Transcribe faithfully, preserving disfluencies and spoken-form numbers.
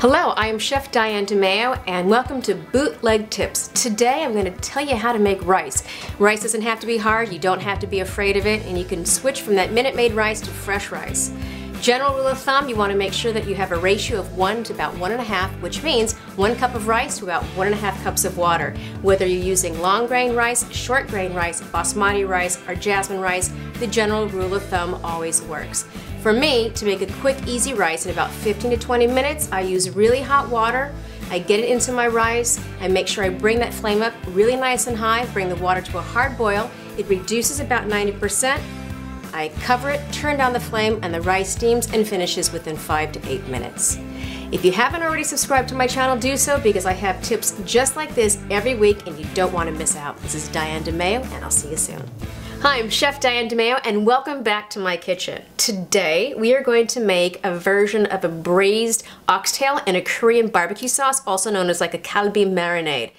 Hello, I am Chef Diane DiMeo and welcome to Bootleg Tips. Today I'm going to tell you how to make rice. Rice doesn't have to be hard, you don't have to be afraid of it, and you can switch from that minute-made rice to fresh rice. General rule of thumb, you want to make sure that you have a ratio of one to about one and a half, which means one cup of rice to about one and a half cups of water. Whether you're using long grain rice, short grain rice, basmati rice, or jasmine rice, the general rule of thumb always works. For me, to make a quick, easy rice in about fifteen to twenty minutes, I use really hot water. I get it into my rice. I make sure I bring that flame up really nice and high, bring the water to a hard boil. It reduces about ninety percent. I cover it, turn down the flame, and the rice steams and finishes within five to eight minutes. If you haven't already subscribed to my channel, do so, because I have tips just like this every week and you don't want to miss out. This is Diane DiMeo, and I'll see you soon. Hi, I'm Chef Diane DiMeo, and welcome back to my kitchen. Today, we are going to make a version of a braised oxtail in a Korean barbecue sauce, also known as like a kalbi marinade.